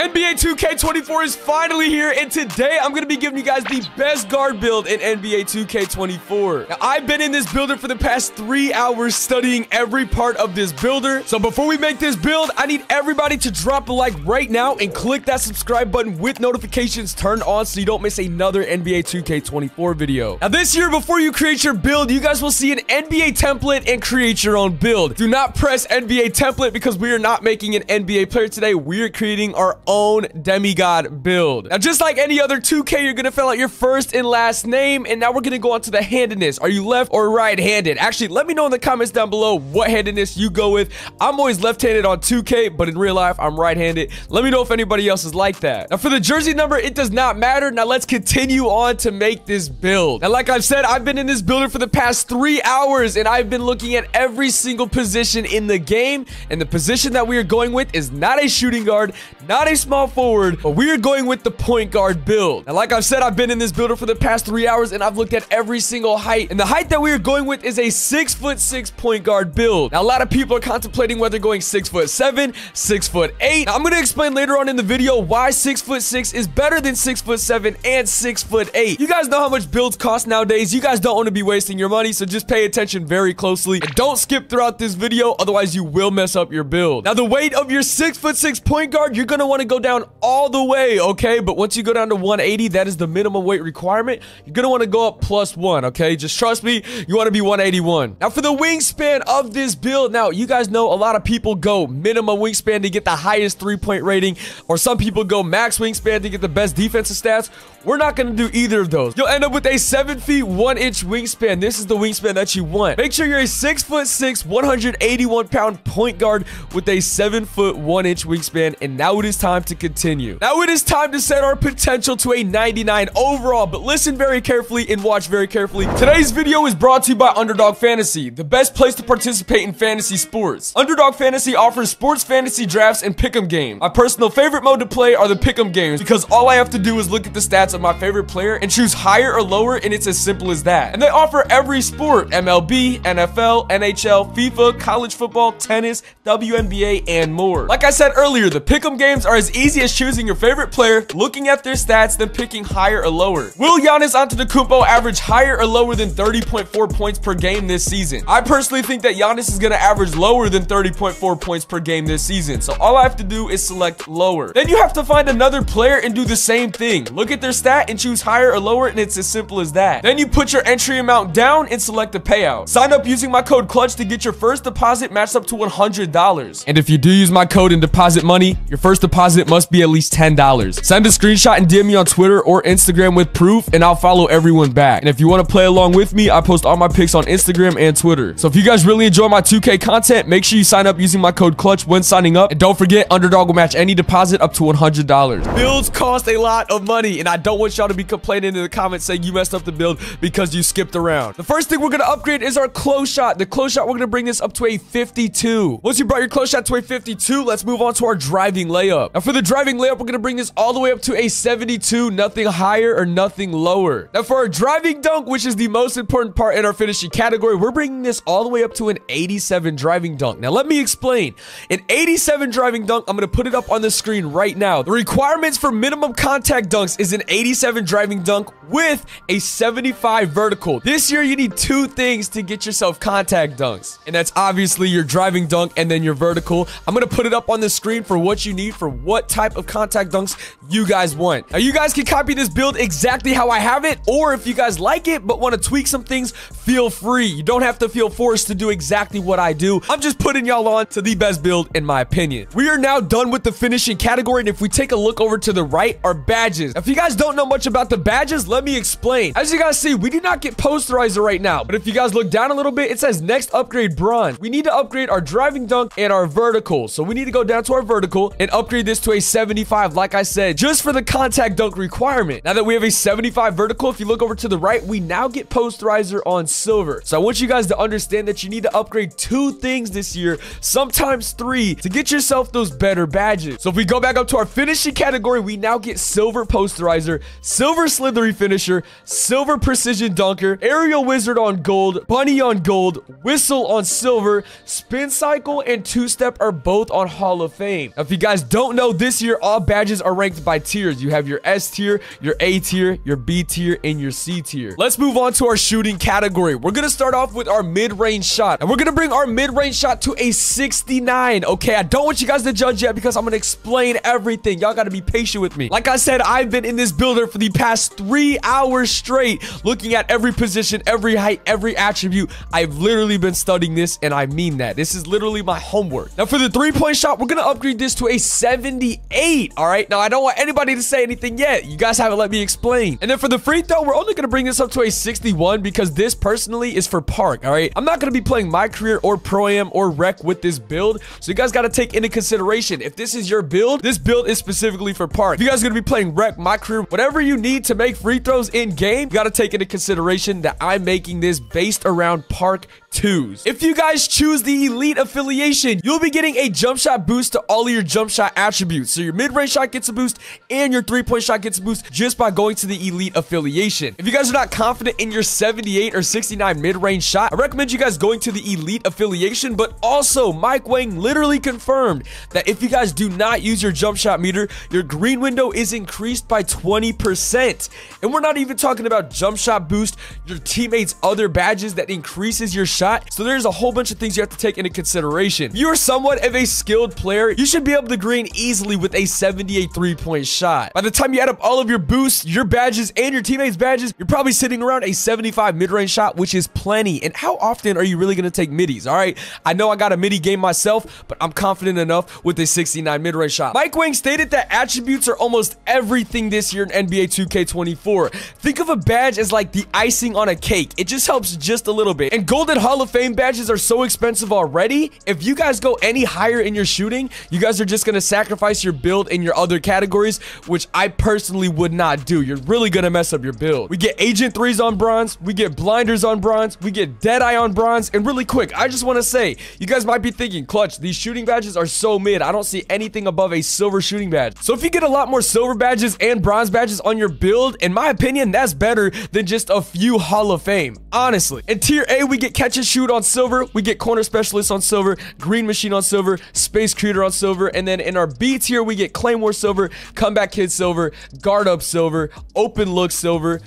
NBA 2K24 is finally here, and today I'm going to be giving you guys the best guard build in NBA 2K24. Now, I've been in this builder for the past 3 hours studying every part of this builder. So before we make this build, I need everybody to drop a like right now and click that subscribe button with notifications turned on so you don't miss another NBA 2K24 video. Now, this year, before you create your build, you guys will see an NBA template and create your own build. Do not press NBA template because we are not making an NBA player today. We are creating our own demigod build. Now, just like any other 2K, you're gonna fill out your first and last name, and now we're gonna go on to the handedness. Are you left or right-handed? Actually, let me know in the comments down below what handedness you go with. I'm always left-handed on 2K, but in real life, I'm right-handed. Let me know if anybody else is like that. Now, for the jersey number, it does not matter. Now, let's continue on to make this build. Now, like I've said, I've been in this builder for the past 3 hours, and I've been looking at every single position in the game, and the position that we are going with is not a shooting guard, not a small forward, but we are going with the point guard build. And like I've said, I've been in this builder for the past 3 hours, and I've looked at every single height, and the height that we are going with is a 6'6" point guard build. Now, a lot of people are contemplating whether going 6'7", 6'8". Now, I'm going to explain later on in the video why 6'6" is better than 6'7" and 6'8". You guys know how much builds cost nowadays. You guys don't want to be wasting your money, so just pay attention very closely and don't skip throughout this video, otherwise you will mess up your build. Now, the weight of your 6'6" point guard, you're going to want to go down all the way, okay? But once you go down to 180, that is the minimum weight requirement. You're gonna want to go up +1, okay? Just trust me, you want to be 181. Now, for the wingspan of this build, now you guys know a lot of people go minimum wingspan to get the highest three-point rating, or some people go max wingspan to get the best defensive stats. We're not gonna do either of those. You'll end up with a 7'1" wingspan. This is the wingspan that you want. Make sure you're a 6'6", 181-pound point guard with a 7'1" wingspan. And now it is time to continue. Now it is time to set our potential to a 99 overall, but listen very carefully and watch very carefully. Today's video is brought to you by Underdog Fantasy, the best place to participate in fantasy sports. Underdog Fantasy offers sports fantasy drafts and pick'em games. My personal favorite mode to play are the pick'em games because all I have to do is look at the stats of my favorite player and choose higher or lower, and it's as simple as that. And they offer every sport: MLB, NFL, NHL, FIFA, college football, tennis, WNBA, and more. Like I said earlier, the pick'em games are as easy as choosing your favorite player, looking at their stats, then picking higher or lower. Will Giannis Antetokounmpo average higher or lower than 30.4 points per game this season? I personally think that Giannis is going to average lower than 30.4 points per game this season, so all I have to do is select lower. Then you have to find another player and do the same thing. Look at their stat and choose higher or lower, and it's as simple as that. Then you put your entry amount down and select the payout. Sign up using my code CLUTCH to get your first deposit matched up to $100. And if you do use my code and deposit money, your first deposit must be at least $10. Send a screenshot and DM me on Twitter or Instagram with proof, and I'll follow everyone back. And if you want to play along with me, I post all my picks on Instagram and Twitter. So if you guys really enjoy my 2K content, make sure you sign up using my code CLUTCH when signing up. And don't forget, Underdog will match any deposit up to $100. Builds cost a lot of money, and I don't want y'all to be complaining in the comments saying you messed up the build because you skipped around. The first thing we're going to upgrade is our close shot. The close shot, we're going to bring this up to a 52. Once you brought your close shot to a 52, let's move on to our driving layup. Now, for the driving layup, we're going to bring this all the way up to a 72, nothing higher or nothing lower. Now, for our driving dunk, which is the most important part in our finishing category, we're bringing this all the way up to an 87 driving dunk. Now, let me explain. An 87 driving dunk, I'm going to put it up on the screen right now. The requirements for minimum contact dunks is an 87 driving dunk with a 75 vertical. This year, you need two things to get yourself contact dunks, and that's obviously your driving dunk and then your vertical. I'm going to put it up on the screen for what you need for what type of contact dunks you guys want. Now, you guys can copy this build exactly how I have it, or if you guys like it but want to tweak some things, feel free. You don't have to feel forced to do exactly what I do. I'm just putting y'all on to the best build in my opinion. We are now done with the finishing category, and if we take a look over to the right are badges. Now, if you guys don't know much about the badges, let me explain. As you guys see, we do not get posterizer right now, but if you guys look down a little bit, it says next upgrade bronze. We need to upgrade our driving dunk and our vertical, so we need to go down to our vertical and upgrade this to a 75, like I said, just for the contact dunk requirement. Now that we have a 75 vertical, if you look over to the right, we now get posterizer on silver. So I want you guys to understand that you need to upgrade 2 things this year, sometimes 3, to get yourself those better badges. So if we go back up to our finishing category, we now get silver posterizer, silver slithery finisher, silver precision dunker, aerial wizard on gold, bunny on gold, whistle on silver, spin cycle, and two-step are both on Hall of Fame. Now, if you guys don't know, this year all badges are ranked by tiers. You have your S tier, your A tier, your B tier, and your C tier. Let's move on to our shooting category. We're gonna start off with our mid-range shot, and we're gonna bring our mid-range shot to a 69. Okay, I don't want you guys to judge yet because I'm gonna explain everything. Y'all gotta be patient with me. Like I said, I've been in this builder for the past 3 hours straight, looking at every position, every height, every attribute. I've literally been studying this, and I mean that. This is literally my homework. Now for the three-point shot, we're gonna upgrade this to a 78. All right, now I don't want anybody to say anything yet. You guys haven't let me explain. And then for the free throw, we're only gonna bring this up to a 61 because this personally is for Park. All right, I'm not gonna be playing my career or pro-am or rec with this build, so you guys gotta take into consideration if this is your build. This build is specifically for Park. If you guys are gonna be playing rec, my career, whatever you need to make free throws in game, you gotta take into consideration that I'm making this based around Park 2s. If you guys choose the elite affiliation, you'll be getting a jump shot boost to all of your jump shot attributes. So your mid-range shot gets a boost and your three-point shot gets a boost just by going to the elite affiliation. If you guys are not confident in your 78 or 69 mid-range shot, I recommend you guys going to the elite affiliation. But also, Mike Wang literally confirmed that if you guys do not use your jump shot meter, your green window is increased by 20%. And we're not even talking about jump shot boost, your teammates' other badges that increases your shot. So there's a whole bunch of things you have to take into consideration. If you're somewhat of a skilled player, you should be able to green easily with a 78 three-point shot. By the time you add up all of your boosts, your badges, and your teammates' badges, you're probably sitting around a 75 mid-range shot, which is plenty. And how often are you really going to take middies? All right, I know I got a midi game myself, but I'm confident enough with a 69 mid-range shot. Mike Wang stated that attributes are almost everything this year in NBA 2K24. Think of a badge as like the icing on a cake. It just helps just a little bit. And golden Hall of Fame badges are so expensive already. If you guys go any higher in your shooting, you guys are just going to sacrifice your build in your other categories, which I personally would not do. You're really going to mess up your build. We get Agent 3s on bronze. We get Blinders on bronze. We get Deadeye on bronze. And really quick, I just want to say, you guys might be thinking, Clutch, these shooting badges are so mid. I don't see anything above a silver shooting badge. So if you get a lot more silver badges and bronze badges on your build, in my opinion, that's better than just a few Hall of Fame, honestly. In tier A, we get catch and shoot on silver. We get corner specialist on silver, green machine on silver, space creator on silver. And then in our B tier, we get claymore silver, comeback kid silver, guard up silver, open look silver,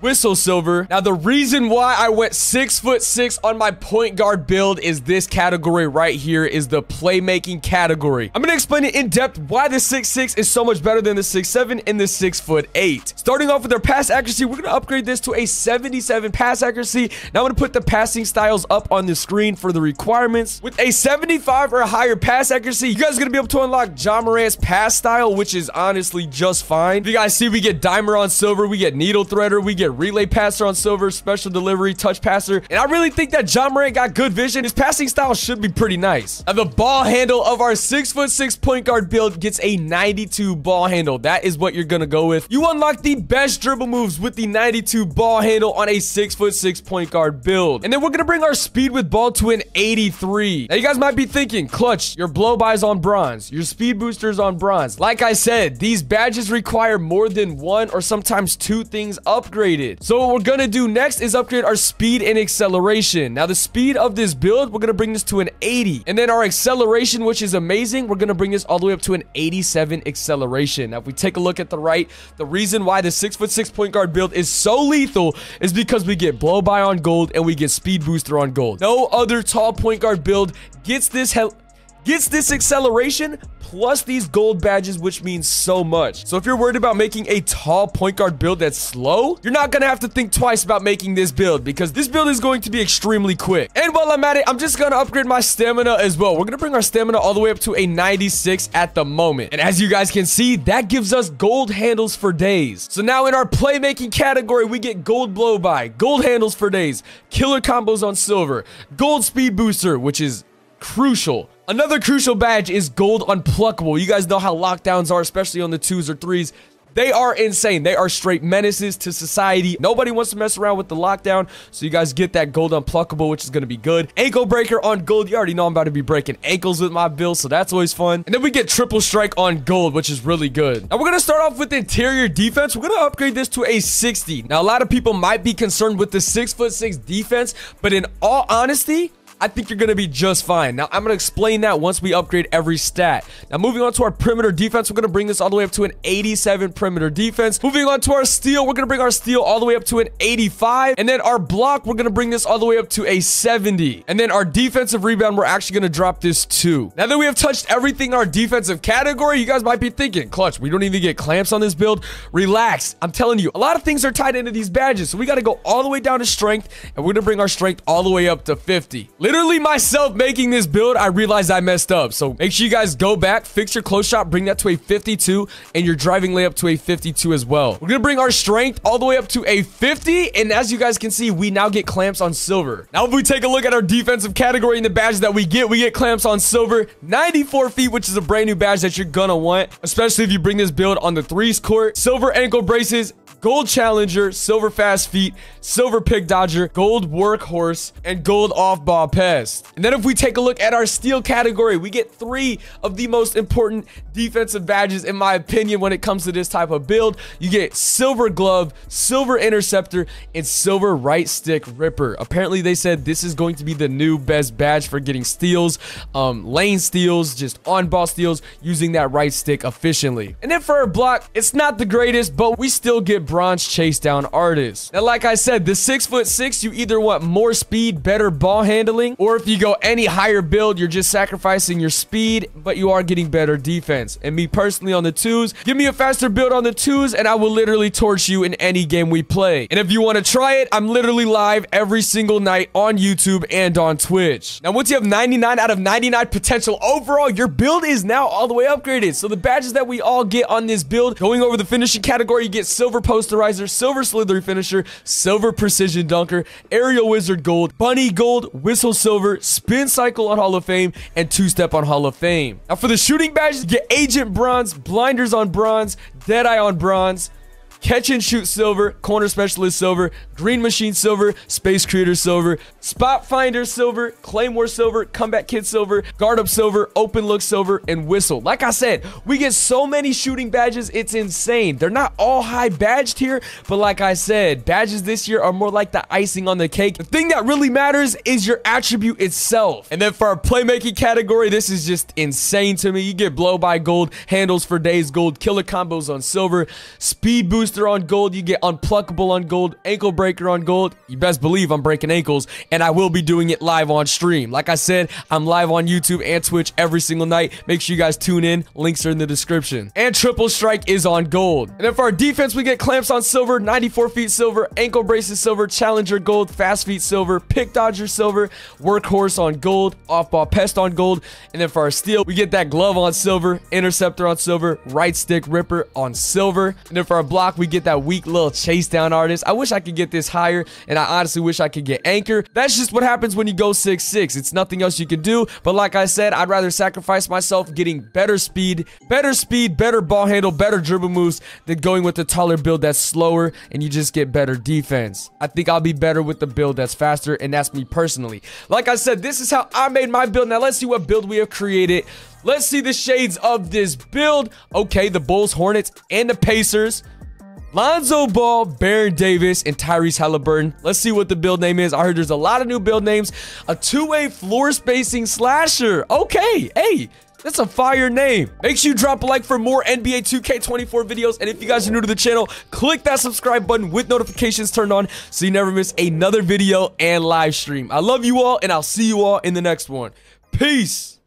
whistle silver. Now, the reason why I went 6'6" on my point guard build is this category right here is the playmaking category. I'm gonna explain it in depth why the 6'6" is so much better than the 6'7" and the 6'8". Starting off with our pass accuracy, we're gonna upgrade this to a 77 pass accuracy. Now I'm gonna put the passing styles up on the screen for the requirements. With a 75 or a higher pass accuracy, you guys are gonna be able to unlock John Morant's pass style, which is honestly just fine. If you guys see, we get dimer on silver, we get needle threader, we get relay passer on silver, special delivery, touch passer. And I really think that John Morant got good vision. His passing style should be pretty nice. Now the ball handle of our 6'6" point guard build gets a 92 ball handle. That is what you're gonna go with. You unlock the best dribble moves with the 92 ball handle on a 6'6" point guard build. And then we're gonna bring our speed with ball to an 83. Now you guys might be thinking, Clutch, your blow bys on bronze, your speed boosters on bronze. Like I said, these badges require more than one or sometimes 2 things upgraded. So what we're gonna do next is upgrade our speed and acceleration. Now the speed of this build, we're gonna bring this to an 80. And then our acceleration, which is amazing, we're gonna bring this all the way up to an 87 acceleration. Now if we take a look at the right, the reason why the 6'6" point guard build is so lethal is because we get blow by on gold and we get speed booster on gold. No other tall point guard build gets this acceleration plus these gold badges, which means so much. So if you're worried about making a tall point guard build that's slow, you're not gonna have to think twice about making this build because this build is going to be extremely quick. And while I'm at it, I'm just gonna upgrade my stamina as well. We're gonna bring our stamina all the way up to a 96 at the moment. And as you guys can see, that gives us gold handles for days. So now in our playmaking category, we get gold blow by, gold handles for days, killer combos on silver, gold speed booster, which is crucial. Another crucial badge is gold unpluckable. You guys know how lockdowns are, especially on the 2s or 3s. They are insane. They are straight menaces to society. Nobody wants to mess around with the lockdown, so you guys get that gold unpluckable, which is going to be good. Ankle breaker on gold. You already know I'm about to be breaking ankles with my build, so that's always fun. And then we get triple strike on gold, which is really good. Now, we're going to start off with interior defense. We're going to upgrade this to a 60. Now, a lot of people might be concerned with the 6'6" defense, but in all honesty, I think you're going to be just fine. Now, I'm going to explain that once we upgrade every stat. Now, moving on to our perimeter defense, we're going to bring this all the way up to an 87 perimeter defense. Moving on to our steal, we're going to bring our steal all the way up to an 85. And then our block, we're going to bring this all the way up to a 70. And then our defensive rebound, we're actually going to drop this too. Now that we have touched everything in our defensive category, you guys might be thinking, Clutch, we don't even get clamps on this build. Relax. I'm telling you, a lot of things are tied into these badges. So we got to go all the way down to strength, and we're going to bring our strength all the way up to 50. Literally myself making this build, I realized I messed up. So make sure you guys go back, fix your close shot, bring that to a 52, and your driving layup to a 52 as well. We're going to bring our strength all the way up to a 50. And as you guys can see, we now get clamps on silver. Now, if we take a look at our defensive category and the badges that we get clamps on silver, 94 feet, which is a brand new badge that you're going to want, especially if you bring this build on the threes court. Silver ankle braces, gold challenger, silver fast feet, silver pick dodger, gold workhorse, and gold off-ball pass. And then if we take a look at our steal category, we get three of the most important defensive badges, in my opinion, when it comes to this type of build. You get silver glove, silver interceptor, and silver right stick ripper. Apparently, they said this is going to be the new best badge for getting steals, lane steals, just on-ball steals, using that right stick efficiently. And then for our block, it's not the greatest, but we still get bronze chase down artist. Now, like I said, the 6'6", you either want more speed, better ball handling, or if you go any higher build, you're just sacrificing your speed, but you are getting better defense. And me personally, on the twos, give me a faster build on the twos, and I will literally torch you in any game we play. And if you want to try it, I'm literally live every single night on YouTube and on Twitch. Now, once you have 99 out of 99 potential overall, your build is now all the way upgraded. So the badges that we all get on this build, going over the finishing category, you get silver post posterizer, silver slithery finisher, silver precision dunker, aerial wizard gold, bunny gold, whistle silver, spin cycle on Hall of Fame, and two-step on Hall of Fame. Now for the shooting badges, get agent bronze, blinders on bronze, deadeye on bronze, catch and shoot silver, corner specialist silver, green machine silver, space creator silver, spot finder silver, claymore silver, comeback kid silver, guard up silver, open look silver, and whistle. Like I said, we get so many shooting badges, it's insane. They're not all high badged here, but like I said, badges this year are more like the icing on the cake. The thing that really matters is your attribute itself. And then for our playmaking category, this is just insane to me. You get blow by gold, handles for days gold, killer combos on silver, speed boost on gold, you get unpluckable on gold, ankle breaker on gold. You best believe I'm breaking ankles, and I will be doing it live on stream. Like I said, I'm live on YouTube and Twitch every single night. Make sure you guys tune in. Links are in the description. And triple strike is on gold. And then for our defense, we get clamps on silver, 94 feet silver, ankle braces silver, challenger gold, fast feet silver, pick dodger silver, workhorse on gold, off ball pest on gold. And then for our steal, we get that glove on silver, interceptor on silver, right stick ripper on silver. And then for our block, we get that weak little chase down artist. I wish I could get this higher, and I honestly wish I could get anchor. That's just what happens when you go 6'6". It's nothing else you can do. But like I said, I'd rather sacrifice myself getting better speed, better ball handle, better dribble moves than going with a taller build that's slower and you just get better defense. I think I'll be better with the build that's faster, and that's me personally. Like I said, this is how I made my build. Now let's see what build we have created. Let's see the shades of this build. Okay, the Bulls, Hornets, and the Pacers. Lonzo Ball, Baron Davis, and Tyrese Halliburton. Let's see what the build name is. I heard there's a lot of new build names. A two-way floor spacing slasher. Okay, hey, that's a fire name. Make sure you drop a like for more NBA 2K24 videos. And if you guys are new to the channel, click that subscribe button with notifications turned on so you never miss another video and live stream. I love you all, and I'll see you all in the next one. Peace.